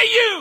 dare you!